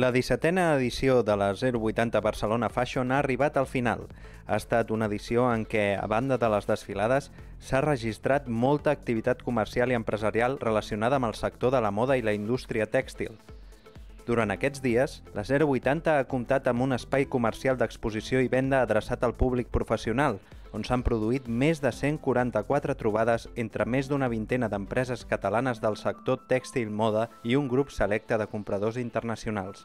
La 17a edició de la 080 Barcelona Fashion ha arribat al final. Ha estat una edició en què, a banda de les desfilades, s'ha registrat molta activitat comercial i empresarial relacionada amb el sector de la moda i la indústria tèxtil. Durant aquests dies, la 080 ha comptat amb un espai comercial d'exposició i venda adreçat al públic professional, on s'han produït més de 144 trobades entre més d'una vintena d'empreses catalanes del sector tèxtil-moda i un grup selecte de compradors internacionals.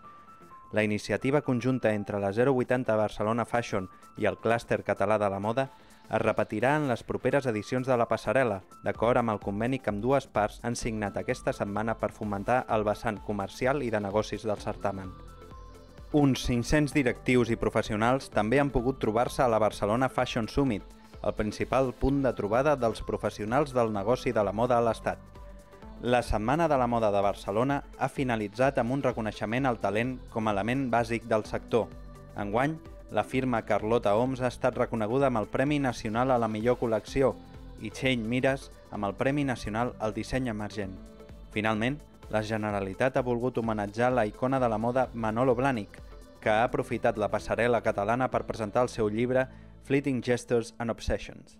La iniciativa conjunta entre la 080 Barcelona Fashion i el clúster català de la moda es repetirà en les properes edicions de la passarel·la, d'acord amb el conveni que ambdues parts han signat aquesta setmana per fomentar el vessant comercial i de negocis del certamen. Uns 500 directius i professionals també han pogut trobar-se a la Barcelona Fashion Summit, el principal punt de trobada dels professionals del negoci de la moda a l'Estat. La Setmana de la Moda de Barcelona ha finalitzat amb un reconeixement al talent com a element bàsic del sector. Enguany, la firma Carlota Homs ha estat reconeguda amb el Premi Nacional a la millor col·lecció i Txeny Mires amb el Premi Nacional al disseny emergent. Finalment, la Generalitat ha volgut homenatjar la icona de la moda Manolo Blahnik, que ha aprofitat la passarel·la catalana per presentar el seu llibre Fleeting gestures and obsessions.